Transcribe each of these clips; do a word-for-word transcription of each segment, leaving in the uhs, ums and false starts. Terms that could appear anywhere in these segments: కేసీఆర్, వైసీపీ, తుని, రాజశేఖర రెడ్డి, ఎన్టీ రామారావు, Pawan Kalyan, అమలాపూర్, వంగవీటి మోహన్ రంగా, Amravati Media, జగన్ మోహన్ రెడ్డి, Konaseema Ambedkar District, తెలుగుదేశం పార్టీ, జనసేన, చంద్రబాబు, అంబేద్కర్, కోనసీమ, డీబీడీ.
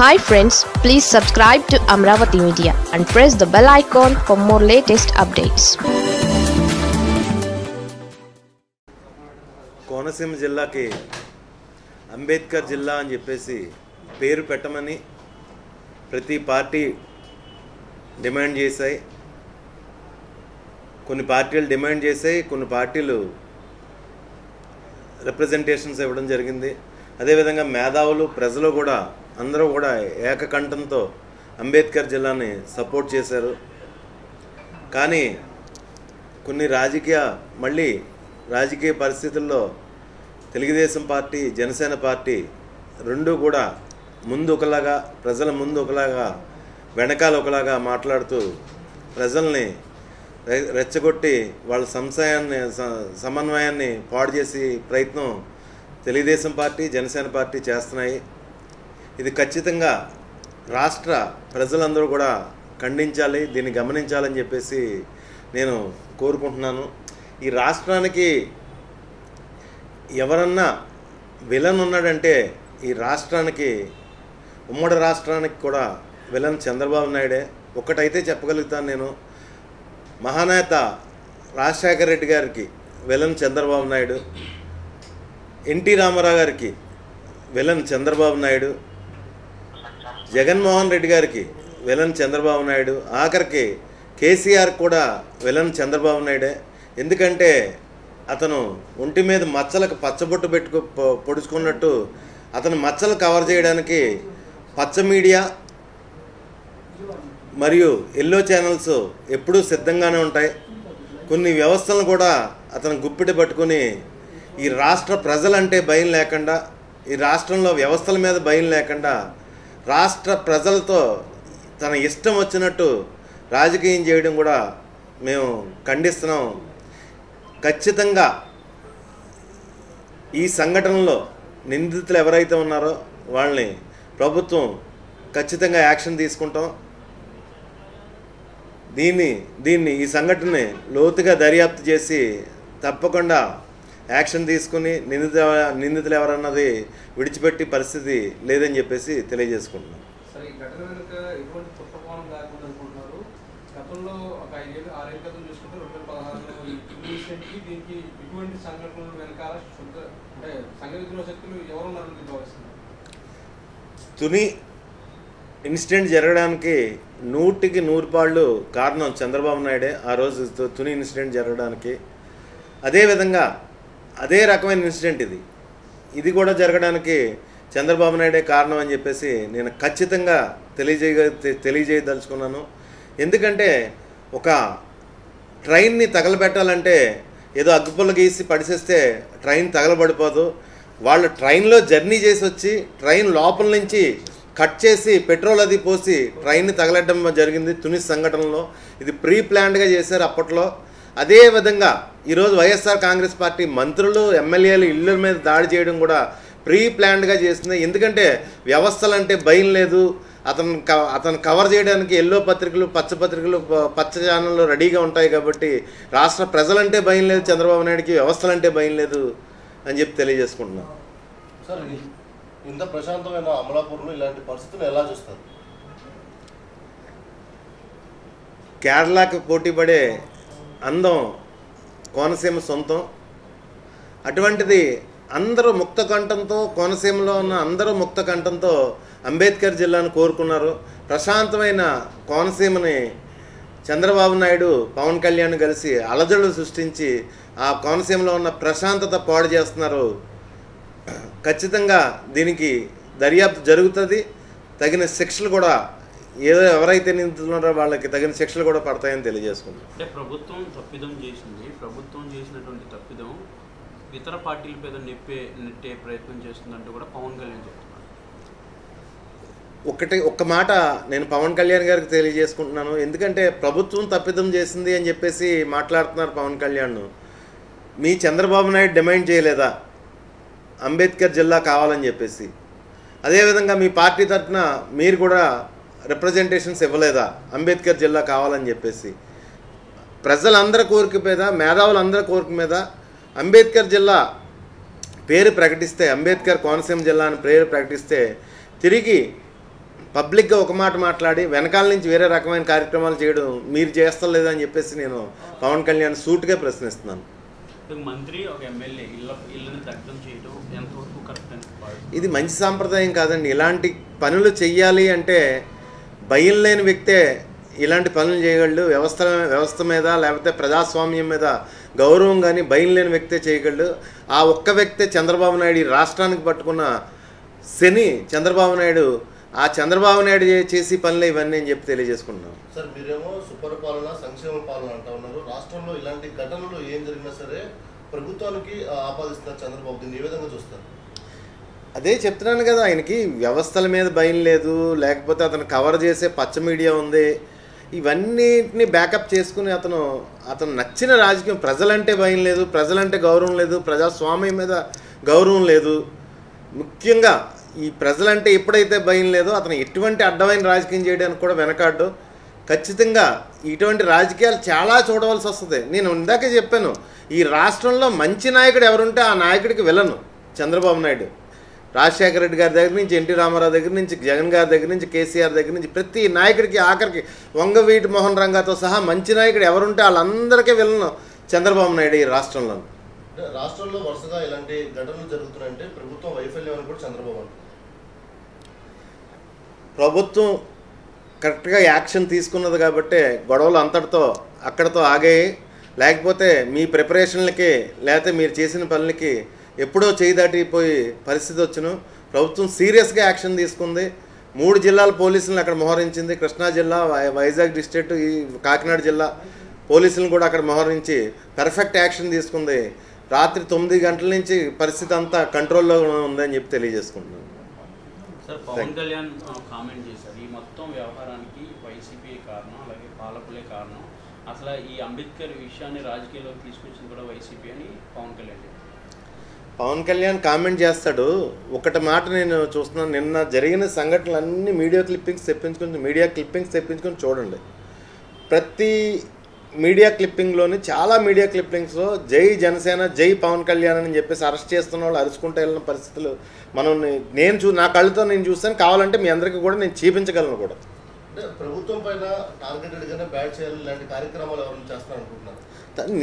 Hi friends, please subscribe to Amravati Media and press the bell icon for more latest updates. కోనసీమ జిల్లాకి అంబేద్కర్ జిల్లా అని చెప్పేసి పేరు పెట్టమని ప్రతి పార్టీ డిమాండ్ చేశాయి. కొన్ని పార్టీలు డిమాండ్ చేశాయి, కొన్ని పార్టీలు రిప్రజెంటేషన్స్ ఇవ్వడం జరిగింది. అదే విధంగా మేధావులు ప్రజలు కూడా అందరూ కూడా ఏకకంఠంతో అంబేద్కర్ జిల్లాని సపోర్ట్ చేశారు. కానీ కొన్ని రాజకీయ మళ్ళీ రాజకీయ పరిస్థితుల్లో తెలుగుదేశం పార్టీ, జనసేన పార్టీ రెండు కూడా ముందు ఒకలాగా, ప్రజల ముందు ఒకలాగా, వెనకాల ఒకలాగా మాట్లాడుతూ ప్రజల్ని రెచ్చగొట్టి వాళ్ళ సంశయాన్ని సమన్వయాన్ని పాడు చేసే ప్రయత్నం తెలుగుదేశం పార్టీ, జనసేన పార్టీ చేస్తున్నాయి. ఇది ఖచ్చితంగా రాష్ట్ర ప్రజలందరూ కూడా ఖండించాలి, దీన్ని గమనించాలని చెప్పేసి నేను కోరుకుంటున్నాను. ఈ రాష్ట్రానికి ఎవరన్నా విలన్ ఉన్నాడంటే ఈ రాష్ట్రానికి, ఉమ్మడి రాష్ట్రానికి కూడా విలన్ చంద్రబాబు నాయుడే. ఒక్కటైతే చెప్పగలుగుతాను నేను, మహానేత రాజశేఖర రెడ్డి గారికి విలన్ చంద్రబాబు నాయుడు, ఎన్టీ రామారావు గారికి విలన్ చంద్రబాబు నాయుడు, జగన్ మోహన్ రెడ్డి గారికి విలన్ చంద్రబాబు నాయుడు, ఆఖరికి కేసీఆర్ కూడా విలన్ చంద్రబాబు నాయుడే. ఎందుకంటే అతను ఒంటి మీద మచ్చలకు పచ్చబొట్టు పెట్టుకు పొడుచుకున్నట్టు అతను మచ్చలు కవర్ చేయడానికి పచ్చ మీడియా మరియు ఎల్లో ఛానల్స్ ఎప్పుడూ సిద్ధంగానే ఉంటాయి. కొన్ని వ్యవస్థలను కూడా అతను గుప్పిట పట్టుకుని ఈ రాష్ట్ర ప్రజలంటే భయం లేకుండా, ఈ రాష్ట్రంలో వ్యవస్థల మీద భయం లేకుండా, రాష్ట్ర ప్రజలతో తన ఇష్టం వచ్చినట్టు రాజకీయం చేయడం కూడా మేము ఖండిస్తున్నాం. ఖచ్చితంగా ఈ సంఘటనలో నిందితులు ఎవరైతే ఉన్నారో వాళ్ళని ప్రభుత్వం ఖచ్చితంగా యాక్షన్ తీసుకుంటాం. దీన్ని దీన్ని ఈ సంఘటనని లోతుగా దర్యాప్తు చేసి తప్పకుండా యాక్షన్ తీసుకుని నిందిత నిందితులు ఎవరన్నది విడిచిపెట్టి పరిస్థితి లేదని చెప్పేసి తెలియజేసుకుంటున్నాం. తుని ఇన్సిడెంట్ జరగడానికి నూటికి నూరు పాళ్ళు కారణం చంద్రబాబు నాయుడే. ఆ రోజు తుని ఇన్సిడెంట్ జరగడానికి, అదేవిధంగా అదే రకమైన ఇన్సిడెంట్ ఇది ఇది కూడా జరగడానికి చంద్రబాబు నాయుడే కారణం అని చెప్పేసి నేను ఖచ్చితంగా తెలియజేయ తెలియజేయదలుచుకున్నాను. ఎందుకంటే ఒక ట్రైన్ని తగలబెట్టాలంటే ఏదో అగ్గిపుల్ల గీసి పడిసేస్తే ట్రైన్ తగలబడిపోదు. వాళ్ళు ట్రైన్లో జర్నీ చేసి వచ్చి ట్రైన్ లోపల నుంచి కట్ చేసి పెట్రోల్ అది పోసి ట్రైన్ని తగలడం జరిగింది తుని సంఘటనలో. ఇది ప్రీ ప్లాన్డ్గా చేశారు అప్పట్లో. అదేవిధంగా ఈరోజు వైఎస్ఆర్ కాంగ్రెస్ పార్టీ మంత్రులు, ఎమ్మెల్యేలు ఇళ్ళ మీద దాడి చేయడం కూడా ప్రీ ప్లాన్డ్గా చేసింది. ఎందుకంటే వ్యవస్థలంటే భయం లేదు. అతను అతను కవర్ చేయడానికి ఎల్లో పత్రికలు, పచ్చపత్రికలు, పచ్చ ఛానళ్ళు రెడీగా ఉంటాయి. కాబట్టి రాష్ట్ర ప్రజలంటే భయం లేదు చంద్రబాబు నాయుడికి, వ్యవస్థలంటే భయం లేదు అని చెప్పి తెలియజేసుకుంటున్నాను. సార్, ఇంత ప్రశాంతమైన అమలాపూర్లో ఇలాంటి పరిస్థితులు ఎలా చూస్తారు? కేరళకి పోటీ పడే అందం కోనసీమ సొంతం. అటువంటిది అందరూ ముక్త కంఠంతో, కోనసీమలో ఉన్న అందరూ ముక్త కంఠంతో అంబేద్కర్ జిల్లాను కోరుకున్నారు. ప్రశాంతమైన కోనసీమని చంద్రబాబు నాయుడు, పవన్ కళ్యాణ్ కలిసి అలజడులు సృష్టించి ఆ కోనసీమలో ఉన్న ప్రశాంతత పాడు చేస్తున్నారు. ఖచ్చితంగా దీనికి దర్యాప్తు జరుగుతుంది. తగిన శిక్షలు కూడా, ఏదో ఎవరైతే నిందితున్నారో వాళ్ళకి తగిన శిక్షలు కూడా పడతాయని తెలియజేసుకుంది. అంటే ప్రభుత్వం తప్పిదం చేసింది. ప్రభుత్వం చేసినటువంటి తప్పిదం ఇతర పార్టీలపై నెప్పే నెట్టే ప్రయత్నం చేస్తుందంటూ కూడా పవన్ కళ్యాణ్ చెప్తున్నారు. ఒకటి ఒక్క మాట నేను పవన్ కళ్యాణ్ గారికి తెలియజేసుకుంటున్నాను. ఎందుకంటే ప్రభుత్వం తప్పిదం చేసింది అని చెప్పేసి మాట్లాడుతున్నారు పవన్ కళ్యాణ్. మీ చంద్రబాబు నాయుడు డిమాండ్ చేయలేదా అంబేద్కర్ జిల్లా కావాలని చెప్పేసి? అదేవిధంగా మీ పార్టీ తరఫున మీరు కూడా రిప్రజెంటేషన్స్ ఇవ్వలేదా అంబేద్కర్ జిల్లా కావాలని చెప్పేసి? ప్రజలందరి కోరిక మీద, మేధావులందరి కోరిక మీద అంబేద్కర్ జిల్లా పేరు ప్రకటిస్తే, అంబేద్కర్ కోనసీమ జిల్లా అని పేరు ప్రకటిస్తే తిరిగి పబ్లిక్ గా ఒక మాట మాట్లాడి వెనకాల నుంచి వేరే రకమైన కార్యక్రమాలు చేయడం మీరు చేస్తలేదని చెప్పేసి నేను పవన్ కళ్యాణ్ సూట్ గా ప్రశ్నిస్తున్నాను. మంత్రి ఒక ఎమ్మెల్యే ఇల్లుని దగ్ధం చేయడం ఎంతవరకు కరెక్ట్ అంటారు? ఇది మంచి సాంప్రదాయం కాదండి. ఇలాంటి పనులు చేయాలి అంటే భయం లేని వ్యక్తే ఇలాంటి పనులు చేయగలడు. వ్యవస్థ వ్యవస్థ మీద లేకపోతే ప్రజాస్వామ్యం మీద గౌరవం కానీ భయం లేని వ్యక్తే చేయగలడు. ఆ ఒక్క వ్యక్తే చంద్రబాబు నాయుడు రాష్ట్రానికి పట్టుకున్న శని చంద్రబాబు నాయుడు ఆ చంద్రబాబు నాయుడు చేసి పనులు ఇవన్నీ అని చెప్పి తెలియజేసుకుంటున్నాం. సార్ మీరేమో సుపరిపాలన సంక్షేమ పాలన అంటా ఉన్నారు. రాష్ట్రంలో ఇలాంటి ఘటనలు ఏం జరిగినా సరే ప్రభుత్వానికి ఆపాదిస్తున్నారు చంద్రబాబు. దీన్ని ఏ విధంగా చూస్తారు? అదే చెప్తున్నాను కదా, ఆయనకి వ్యవస్థల మీద భయం లేదు, లేకపోతే అతను కవర్ చేసే పచ్చ మీడియా ఉంది. ఇవన్నిటిని బ్యాకప్ చేసుకుని అతను అతను నచ్చిన రాజకీయం, ప్రజలంటే భయం లేదు, ప్రజలంటే గౌరవం లేదు, ప్రజాస్వామ్యం మీద గౌరవం లేదు. ముఖ్యంగా ఈ ప్రజలంటే ఎప్పుడైతే భయం లేదో అతను ఎటువంటి అడ్డమైన రాజకీయం చేయడానికి కూడా వెనకాడు. ఖచ్చితంగా ఇటువంటి రాజకీయాలు చాలా చూడవలసి వస్తుంది. నేను ఇందాకే చెప్పాను, ఈ రాష్ట్రంలో మంచి నాయకుడు ఎవరుంటే ఆ నాయకుడికి వెళ్ళను. చంద్రబాబు నాయుడు, రాజశేఖర రెడ్డి గారి దగ్గర నుంచి, ఎన్టీ రామారావు దగ్గర నుంచి, జగన్ గారి దగ్గర నుంచి, కేసీఆర్ దగ్గర నుంచి ప్రతి నాయకుడికి, ఆఖరికి వంగవీటి మోహన్ రంగాతో సహా మంచి నాయకుడు ఎవరుంటే వాళ్ళందరికీ వెళ్ళను చంద్రబాబు నాయుడు ఈ రాష్ట్రంలో. రాష్ట్రంలో వరుసగా ఇలాంటి ఘటనలు జరుగుతున్నాయంటే ప్రభుత్వం వైఫల్యం అని కూడా చంద్రబాబు అంటారు. ప్రభుత్వం కరెక్ట్గా యాక్షన్ తీసుకున్నది కాబట్టి గొడవలు అంతటితో అక్కడితో ఆగాయి. లేకపోతే మీ ప్రిపరేషన్లకి లేకపోతే మీరు చేసిన పనులకి ఎప్పుడో చేయి దాటిపోయి పరిస్థితి వచ్చును. ప్రభుత్వం సీరియస్గా యాక్షన్ తీసుకుంది. మూడు జిల్లాల పోలీసులను అక్కడ మోహరించింది. కృష్ణా జిల్లా, వైజాగ్ డిస్ట్రిక్ట్, ఈ కాకినాడ జిల్లా పోలీసులను కూడా అక్కడ మోహరించి పర్ఫెక్ట్ యాక్షన్ తీసుకుంది. రాత్రి తొమ్మిది గంటల నుంచి పరిస్థితి అంతా కంట్రోల్లో ఉందని చెప్పి తెలియజేసుకుంటున్నాను. సార్ పవన్ కళ్యాణ్ కామెంట్ చేశారు, ఈ మొత్తం వ్యవహారానికి వైసీపీ కారణం, అలాగే పాలకులే కారణం, అసలు ఈ అంబేద్కర్ విషయాన్ని రాజకీయాల్లోకి తీసుకొచ్చింది కూడా వైసీపీ అని పవన్ కళ్యాణ్ పవన్ కళ్యాణ్ కామెంట్ చేస్తాడు. ఒకటి మాట నేను చూస్తున్నాను, నిన్న జరిగిన సంఘటనలన్నీ మీడియా క్లిప్పింగ్స్ తెప్పించుకుని మీడియా క్లిప్పింగ్స్ తెప్పించుకొని చూడండి. ప్రతి మీడియా క్లిప్పింగ్లోని చాలా మీడియా క్లిప్పింగ్స్లో జై జనసేన, జై పవన్ కళ్యాణ్ అని చెప్పేసి అరెస్ట్ చేస్తున్న వాళ్ళు అరుచుకుంటూ వెళ్ళిన పరిస్థితులు మనం నేను చూ నా కళ్ళతో నేను చూస్తాను. కావాలంటే మీ అందరికీ కూడా నేను చూపించగలను కూడా. ప్రభుత్వం పైన టార్గెటెడ్గానే బ్యాట్ చేయాలి, ఇలాంటి కార్యక్రమాలు ఎవరైనా చేస్తారనుకుంటున్నారు.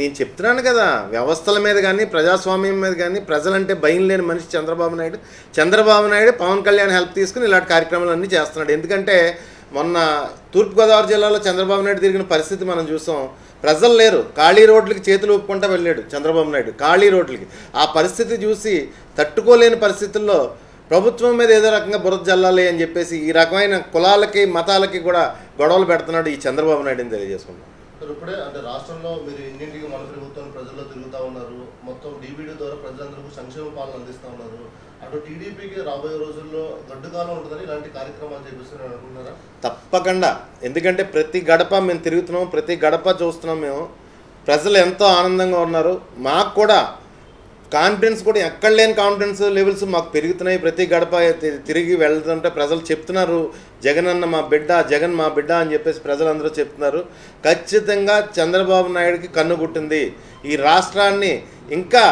నేను చెప్తున్నాను కదా, వ్యవస్థల మీద కానీ ప్రజాస్వామ్యం మీద కానీ ప్రజలంటే భయం లేని మనిషి చంద్రబాబు నాయుడు. చంద్రబాబు నాయుడు పవన్ కళ్యాణ్ హెల్ప్ తీసుకుని ఇలాంటి కార్యక్రమాలన్నీ చేస్తున్నాడు. ఎందుకంటే మొన్న తూర్పుగోదావరి జిల్లాలో చంద్రబాబు నాయుడు తిరిగిన పరిస్థితి మనం చూసాం. ప్రజలు లేరు, ఖాళీ రోడ్లకి చేతులు ఒప్పుకుంటూ వెళ్ళాడు చంద్రబాబు నాయుడు, ఖాళీ రోడ్లకి. ఆ పరిస్థితి చూసి తట్టుకోలేని పరిస్థితుల్లో ప్రభుత్వం మీద ఏదో రకంగా బురద జల్లాలి అని చెప్పేసి ఈ రకమైన కులాలకి మతాలకి కూడా గొడవలు పెడుతున్నాడు ఈ చంద్రబాబు నాయుడుని తెలియజేసుకున్నాం. ఇప్పుడే అంటే రాష్ట్రంలో మీరు ఎన్నింటికి మన ప్రభుత్వం ప్రజల్లో తిరుగుతూ ఉన్నారు, మొత్తం డీబీడీ ద్వారా ప్రజలందరికీ సంక్షేమ పాలన అందిస్తూ ఉన్నారు. అటు టీడీపీకి రాబోయే రోజుల్లో గడ్డుగానే ఉంటుందని ఇలాంటి కార్యక్రమాలు చేపిస్తున్నారు అనుకుంటున్నారా? తప్పకుండా. ఎందుకంటే ప్రతి గడప మేము తిరుగుతున్నాం, ప్రతి గడప చూస్తున్నాం. మేము ప్రజలు ఎంతో ఆనందంగా ఉన్నారు. మాకు కూడా కాన్ఫిడెన్స్ కూడా ఎక్కడ లేని కాన్ఫిడెన్స్ లెవెల్స్ మాకు పెరుగుతున్నాయి. ప్రతి గడప తిరిగి వెళ్తుంటే ప్రజలు చెప్తున్నారు, జగన్ అన్న మా బిడ్డ, జగన్ మా బిడ్డ అని చెప్పేసి ప్రజలందరూ చెప్తున్నారు. ఖచ్చితంగా చంద్రబాబు నాయుడికి కన్నుగుట్టింది. ఈ రాష్ట్రాన్ని ఇంకా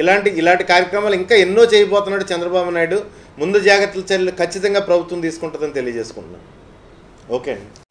ఇలాంటి ఇలాంటి కార్యక్రమాలు ఇంకా ఎన్నో చేయబోతున్నాడు చంద్రబాబు నాయుడు. ముందు జాగ్రత్తలు చర్యలు ఖచ్చితంగా ప్రభుత్వం తీసుకుంటుందని తెలియజేసుకుంటున్నాను. ఓకే అండి.